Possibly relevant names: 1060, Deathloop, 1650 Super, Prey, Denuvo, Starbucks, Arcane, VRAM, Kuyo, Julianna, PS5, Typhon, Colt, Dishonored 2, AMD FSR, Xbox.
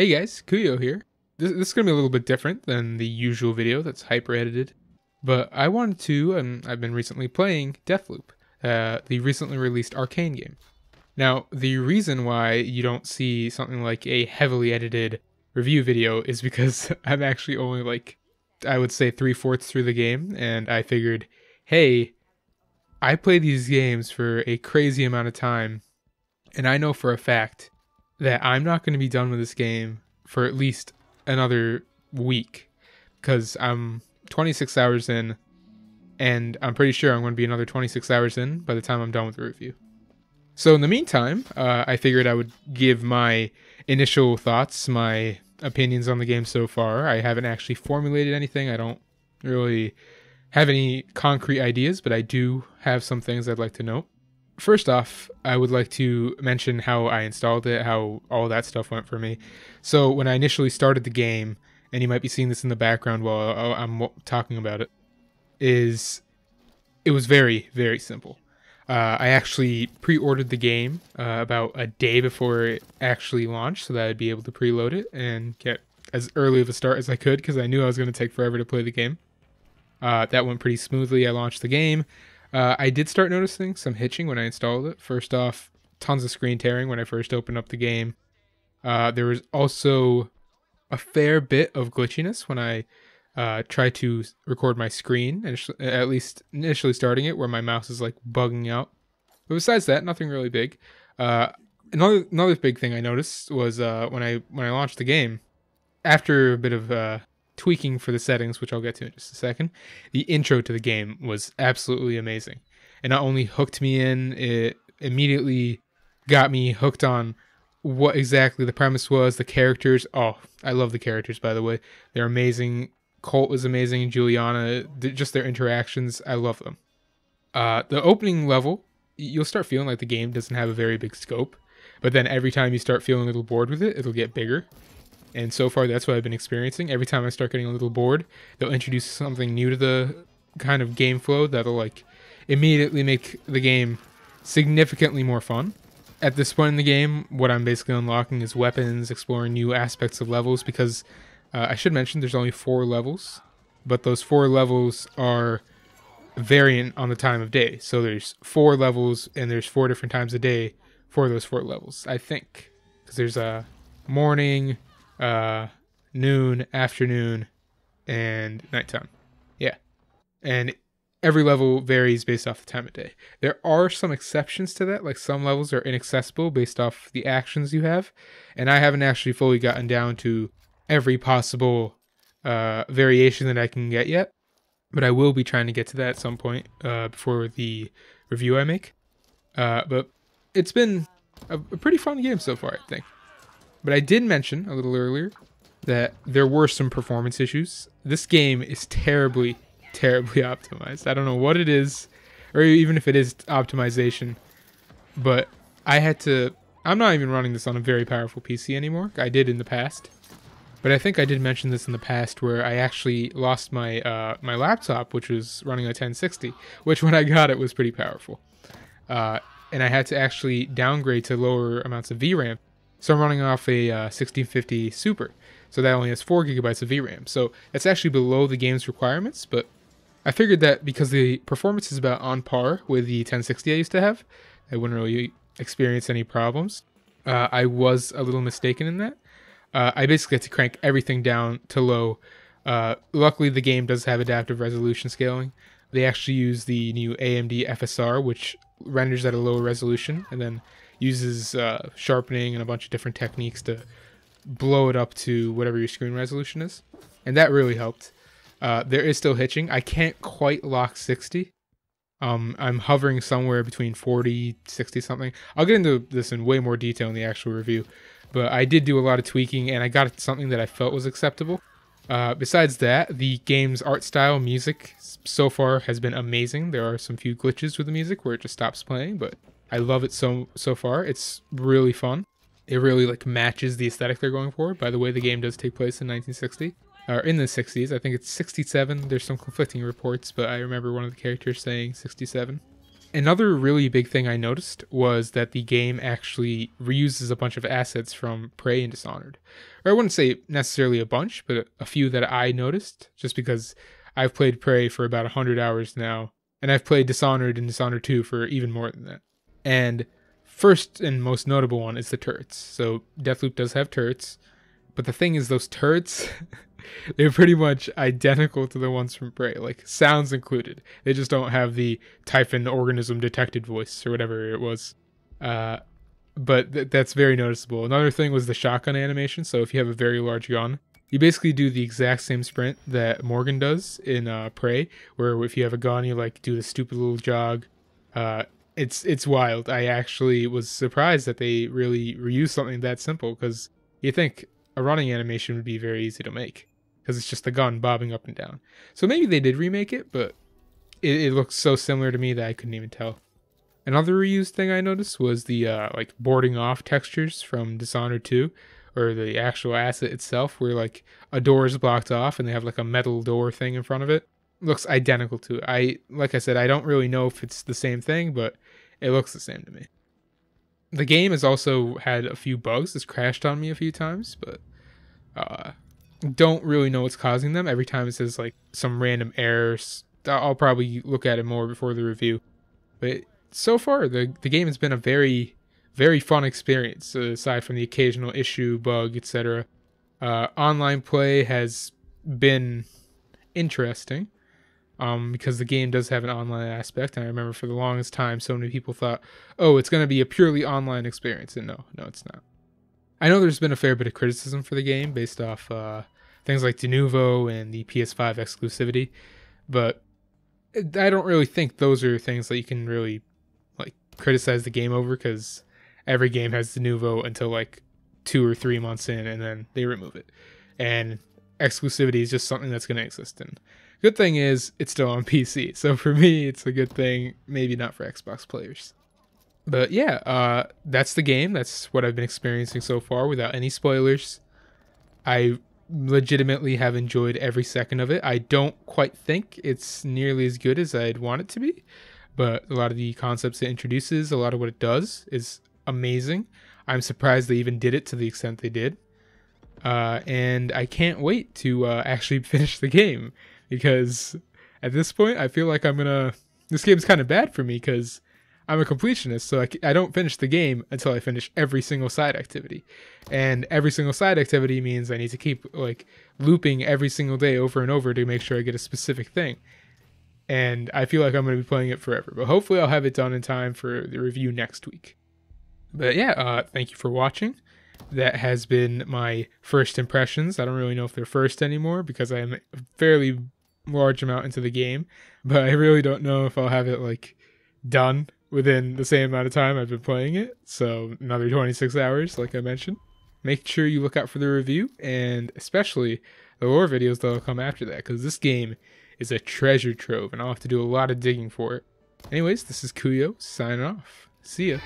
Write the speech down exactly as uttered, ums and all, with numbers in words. Hey guys, Kuyo here. This, this is going to be a little bit different than the usual video that's hyper-edited, but I wanted to, and I've been recently playing Deathloop, uh, the recently released Arcane game. Now, the reason why you don't see something like a heavily edited review video is because I'm actually only like, I would say three-fourths through the game, and I figured, hey, I play these games for a crazy amount of time, and I know for a fact that I'm not going to be done with this game for at least another week, because I'm twenty-six hours in, and I'm pretty sure I'm going to be another twenty-six hours in by the time I'm done with the review. So in the meantime, uh, I figured I would give my initial thoughts, my opinions on the game so far. I haven't actually formulated anything. I don't really have any concrete ideas, but I do have some things I'd like to note. First off, I would like to mention how I installed it, how all that stuff went for me. So when I initially started the game, and you might be seeing this in the background while I'm talking about it, is it was very, very simple. Uh, I actually pre-ordered the game uh, about a day before it actually launched so that I'd be able to preload it and get as early of a start as I could because I knew I was going to take forever to play the game. Uh, that went pretty smoothly. I launched the game. Uh, I did start noticing some hitching when I installed it. First off, tons of screen tearing when I first opened up the game. Uh, there was also a fair bit of glitchiness when I uh, tried to record my screen, at least initially starting it, where my mouse is like bugging out. But besides that, nothing really big. Uh, another another big thing I noticed was uh, when I when I launched the game, after a bit of uh, tweaking for the settings, which I'll get to in just a second, the intro to the game was absolutely amazing. It not only hooked me in, it immediately got me hooked on what exactly the premise was, the characters. Oh, I love the characters, by the way. They're amazing. Colt was amazing, Julianna, just their interactions. I love them. Uh, the opening level, you'll start feeling like the game doesn't have a very big scope, but then every time you start feeling a little bored with it, it'll get bigger. And so far, that's what I've been experiencing. Every time I start getting a little bored, they'll introduce something new to the kind of game flow that'll like immediately make the game significantly more fun. At this point in the game, what I'm basically unlocking is weapons, exploring new aspects of levels, because uh, I should mention there's only four levels, but those four levels are variant on the time of day. So there's four levels and there's four different times a day for those four levels, I think, because there's a morning, uh noon, afternoon, and nighttime. Yeah, and every level varies based off the time of day. There are some exceptions to that, like some levels are inaccessible based off the actions you have, and I haven't actually fully gotten down to every possible uh variation that I can get yet, but I will be trying to get to that at some point uh before the review I make. Uh but it's been a, a pretty fun game so far, I think. But I did mention a little earlier that there were some performance issues. This game is terribly, terribly optimized. I don't know what it is, or even if it is optimization, but I had to... I'm not even running this on a very powerful P C anymore. I did in the past, but I think I did mention this in the past where I actually lost my, uh, my laptop, which was running a ten sixty, which when I got it was pretty powerful. Uh, and I had to actually downgrade to lower amounts of V RAM. So I'm running off a uh, sixteen fifty Super, so that only has four gigabytes of V RAM. So that's actually below the game's requirements, but I figured that because the performance is about on par with the ten sixty I used to have, I wouldn't really experience any problems. Uh, I was a little mistaken in that. Uh, I basically had to crank everything down to low. Uh, luckily, the game does have adaptive resolution scaling. They actually use the new A M D F S R, which renders at a lower resolution, and then uses uh, sharpening and a bunch of different techniques to blow it up to whatever your screen resolution is. And that really helped. Uh, there is still hitching. I can't quite lock sixty. Um, I'm hovering somewhere between forty, sixty something. I'll get into this in way more detail in the actual review. But I did do a lot of tweaking and I got something that I felt was acceptable. Uh, besides that, the game's art style, music, so far has been amazing. There are some few glitches with the music where it just stops playing, but I love it so so far. It's really fun. It really like matches the aesthetic they're going for. By the way, the game does take place in nineteen sixty, or in the sixties. I think it's sixty-seven. There's some conflicting reports, but I remember one of the characters saying sixty-seven. Another really big thing I noticed was that the game actually reuses a bunch of assets from Prey and Dishonored. Or I wouldn't say necessarily a bunch, but a few that I noticed, just because I've played Prey for about one hundred hours now, and I've played Dishonored and Dishonored two for even more than that. And first and most notable one is the turrets. So Deathloop does have turrets, but the thing is those turrets, they're pretty much identical to the ones from Prey, like sounds included. They just don't have the Typhon organism detected voice or whatever it was. Uh, but th that's very noticeable. Another thing was the shotgun animation. So if you have a very large gun, you basically do the exact same sprint that Morgan does in uh, Prey, where if you have a gun, you like do the stupid little jog. Uh, it's, it's wild. I actually was surprised that they really reused something that simple, because you think a running animation would be very easy to make, because it's just the gun bobbing up and down. So maybe they did remake it, but it, it looks so similar to me that I couldn't even tell. Another reused thing I noticed was the uh, like boarding off textures from Dishonored two. Or the actual asset itself, where like a door is blocked off and they have like a metal door thing in front of it. It looks identical to it. I, like I said, I don't really know if it's the same thing, but it looks the same to me. The game has also had a few bugs. It's crashed on me a few times, but uh, don't really know what's causing them. Every time it says like some random errors. I'll probably look at it more before the review. But so far, the, the game has been a very... very fun experience, aside from the occasional issue, bug, et cetera. Uh, online play has been interesting, um, because the game does have an online aspect. And I remember for the longest time, so many people thought, oh, it's going to be a purely online experience. And no, no, it's not. I know there's been a fair bit of criticism for the game based off uh, things like Denuvo and the P S five exclusivity, but I don't really think those are things that you can really like criticize the game over, because every game has Denuvo until like two or three months in, and then they remove it. And exclusivity is just something that's going to exist. And good thing is it's still on P C. So for me, it's a good thing, maybe not for Xbox players. But yeah, uh, that's the game. That's what I've been experiencing so far without any spoilers. I legitimately have enjoyed every second of it. I don't quite think it's nearly as good as I'd want it to be, but a lot of the concepts it introduces, a lot of what it does is amazing. I'm surprised they even did it to the extent they did. Uh, and I can't wait to uh, actually finish the game, because at this point I feel like I'm gonna... This game's kind of bad for me because I'm a completionist, so I, I don't finish the game until I finish every single side activity. And every single side activity means I need to keep like looping every single day over and over to make sure I get a specific thing. And I feel like I'm gonna be playing it forever, but hopefully I'll have it done in time for the review next week. But yeah, uh, thank you for watching. That has been my first impressions. I don't really know if they're first anymore because I'm a fairly large amount into the game. But I really don't know if I'll have it like done within the same amount of time I've been playing it. So another twenty-six hours, like I mentioned. Make sure you look out for the review, and especially the lore videos that will come after that, because this game is a treasure trove and I'll have to do a lot of digging for it. Anyways, this is Kuyo signing off. See ya.